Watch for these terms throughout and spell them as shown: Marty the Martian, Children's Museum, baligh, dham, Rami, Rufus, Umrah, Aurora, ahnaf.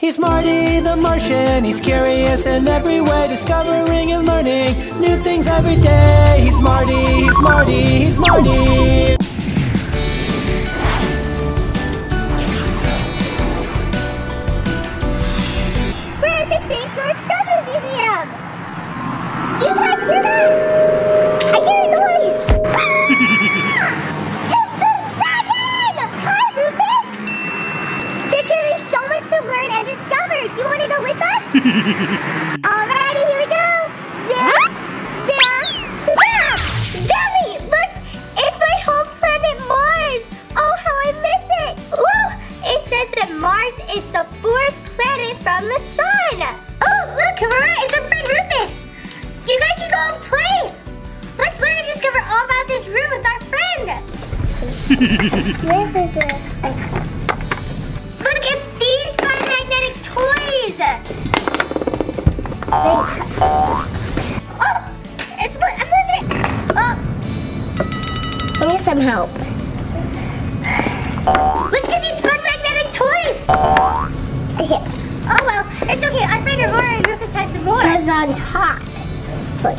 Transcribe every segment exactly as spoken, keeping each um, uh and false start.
He's Marty the Martian, he's curious in every way, discovering and learning new things every day. He's Marty, he's Marty, he's Marty. We're at the Saint George Children's Museum! Do you guys hear that? I hear a noise! Ah! It's the dragon! Hi, Rufus! There's so much to learn and discover. Do you want to go with us? Alrighty, here we go. Zip, zip, zap! Zombie, look! It's my home planet Mars. Oh, how I miss it. Woo! It says that Mars is the fourth planet from the sun. Oh, look, Aurora is our friend Rufus. You guys should go and play. Let's learn and discover all about this room with our friend. Yes, I do. Look at these fun magnetic toys! Oh! It's I'm moving! Oh! I need some help. Look at these fun magnetic toys! Okay. Oh well, it's okay. I figured Aurora and Rufus had some more. It's on top. Look.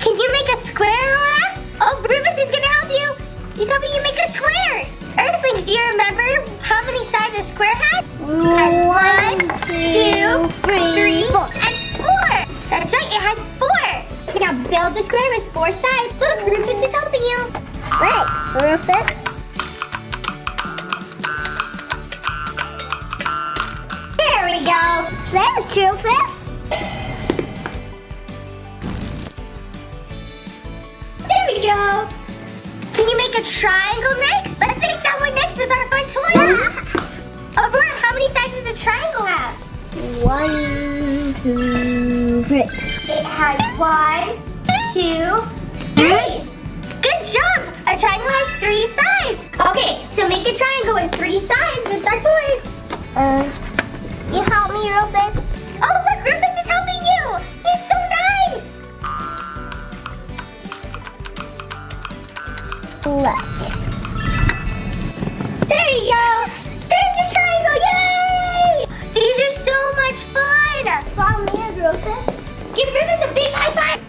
Can you make a square, Aurora? Oh, Rufus is gonna help you! He's helping you make a square! Earthlings, do you remember how many sides a square has? One, two, three, four, and four! That's right, it has four! You can now build the square with four sides. Look, Rufus is helping you. Right, Rufus. There we go. That was true, Rufus. There we go. Can you make a triangle next? Let's make that one next with our fun toy. Yeah. Aurora, how many sides does a triangle have? One, two, three. It has one, two, three. Good job. A triangle has three sides. Okay, so make a triangle with three sides with our toys. Uh, you help me, Rufus? Oh, look, Rufus is helping you. He's so nice. Look. There you go! There's your triangle! Yay! These are so much fun! Follow me, Rufus. Give Rufus a big high five!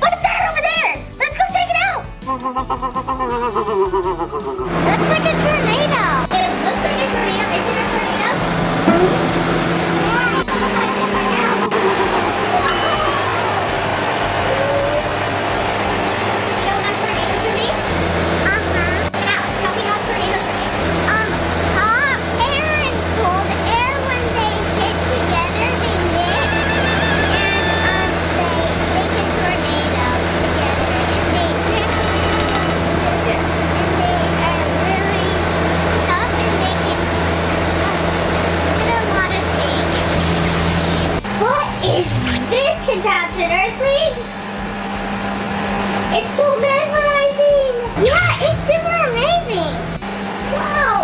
What's that over there? Let's go check it out! Looks like a tornado! It looks like a tornado. Is it a tornado? It's so mesmerizing! Yeah, it's super amazing! Wow!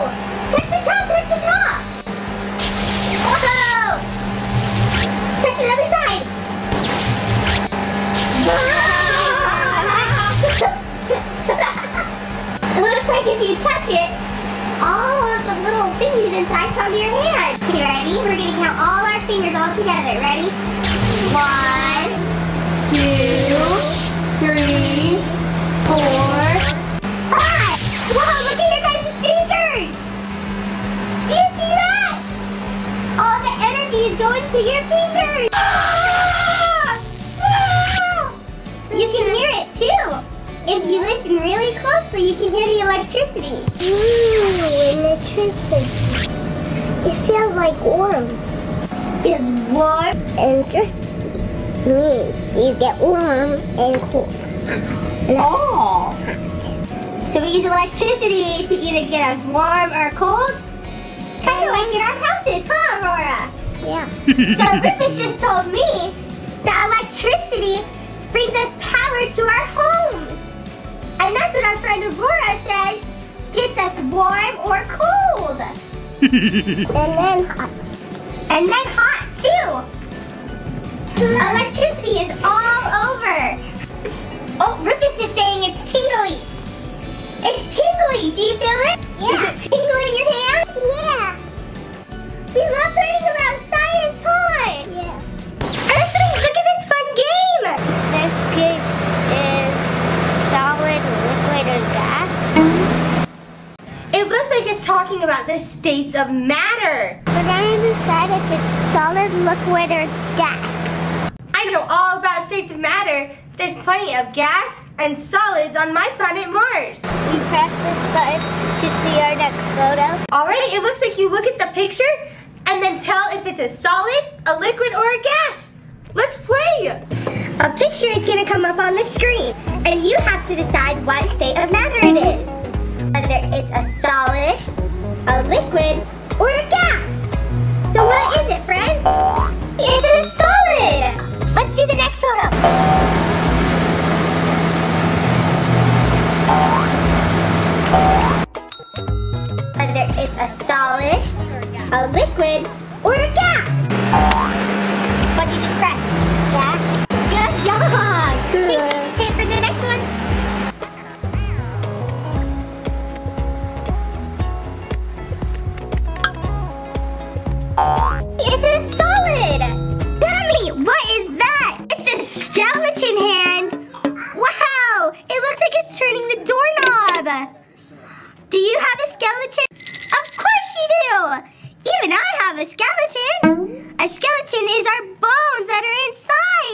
Touch the top, touch the top! Whoa! Touch another side! It looks like if you touch it, all of the little thingies inside come to your hand. Okay, ready? We're gonna count all our fingers all together. Ready? One, two, three, four, five! Wow, look at your guys' fingers! Do you see that? All the energy is going to your fingers! Ah! Ah! You can hear it too! If you listen really closely, you can hear the electricity. Ooh, electricity. It feels like warm. It's warm and just me, you get warm and cool. Oh! So we use electricity to either get us warm or cold? Kind of like in our houses, huh, Aurora? Yeah. So Rufus just told me that electricity brings us power to our homes. And that's what our friend Aurora says gets us warm or cold. And then hot. And then hot, too. Electricity is all over. Oh, Rufus is saying it's tingly. It's tingly. Do you feel it? talking about the states of matter. We're going to decide if it's solid, liquid, or gas. I know all about states of matter. There's plenty of gas and solids on my planet Mars. We press this button to see our next photo. Alright, it looks like you look at the picture and then tell if it's a solid, a liquid, or a gas. Let's play! A picture is going to come up on the screen, and you have to decide what state of matter it is. Whether it's a solid, a liquid, or a gas. So what is it, friends? It's a solid! Let's do the next photo. Whether it's a solid, a liquid, or a gas. What did you just press? Gas. Good job. Good. Okay, for the next one. It's a solid. Dummy, what is that? It's a skeleton hand. Wow, it looks like it's turning the doorknob. Do you have a skeleton? Of course you do! Even I have a skeleton! A skeleton is our bones that are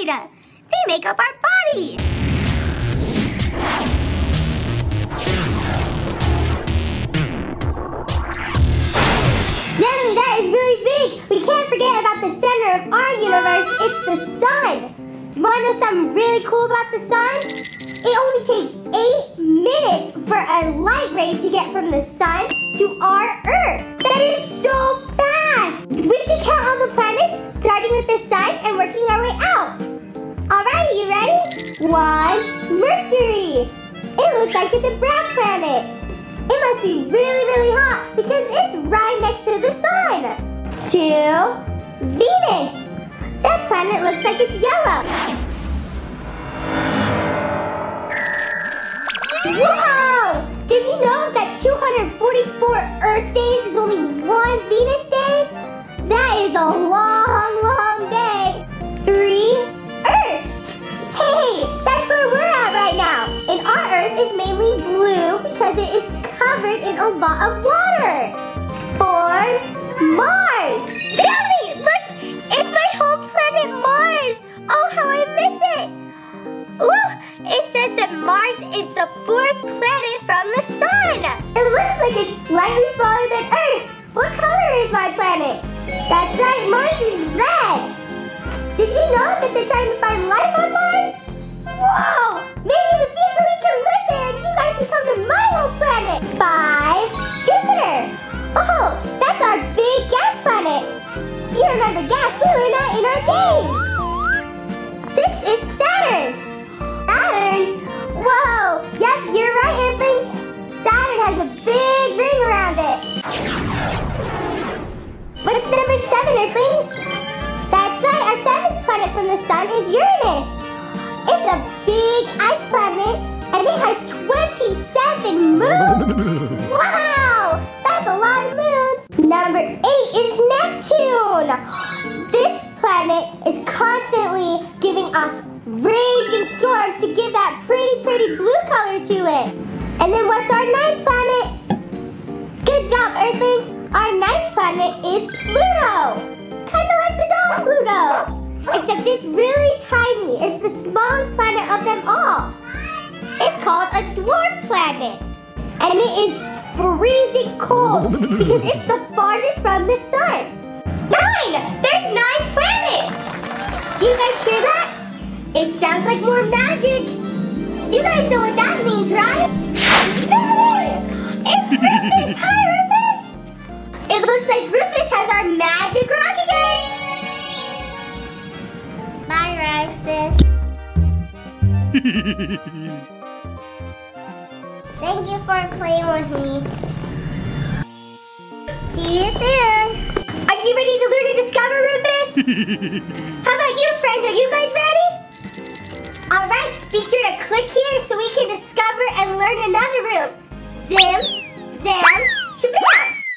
inside! They make up our body! Zenny, that is really big! We can't forget about the center of our universe, it's the sun! You wanna know something really cool about the sun? It only takes eight minutes for a light ray to get from the sun to our Earth. That is so fast! We should count all the planets, starting with the sun and working our way out. Alrighty, you ready? One, Mercury. It looks like it's a brown planet. It must be really, really hot because it's right next to the sun. Two, Venus. That planet looks like it's yellow. Wow! Did you know that two hundred forty-four Earth days is only one Venus day? That is a long, long day. Three Earths. Hey, that's where we're at right now. And our Earth is mainly blue because it is covered in a lot of water. Four Mars. Sammy, look, it's my whole planet Mars. Oh, how I miss it. Ooh. It says that Mars is the fourth planet from the sun. It looks like it's slightly smaller than Earth. What color is my planet? That's right, Mars is red. Did you know that they're trying to find life on Mars? Whoa! Maybe in the future we can live there and you guys can come to my whole planet. Five, Jupiter. Oh, that's our big gas planet. You remember gas, we learned that in our game. Six is Saturn. Saturn? Whoa! Yep, you're right, Anthony. Saturn has a big ring around it. What's number seven, Earthlings? That's right, our seventh planet from the sun is Uranus. It's a big ice planet, and it has twenty-seven moons. Wow! That's a lot of moons. Number eight is Neptune. This planet is constantly giving off raging storms to give that pretty, pretty blue color to it. And then what's our ninth planet? Good job, Earthlings. Our ninth planet is Pluto. Kind of like the doll Pluto. Except it's really tiny. It's the smallest planet of them all. It's called a dwarf planet. And it is freezing cold because it's the farthest from the sun. Nine! There's nine planets. Do you guys hear that? It sounds like more magic! You guys know what that means, right? It's Rufus! Hi, Rufus! It looks like Rufus has our magic rock again! Bye, Rufus! Thank you for playing with me. See you soon! Are you ready to learn and discover, Rufus? How about you, friends? Are you guys ready? Alright, be sure to click here so we can discover and learn another room. Zim, zam,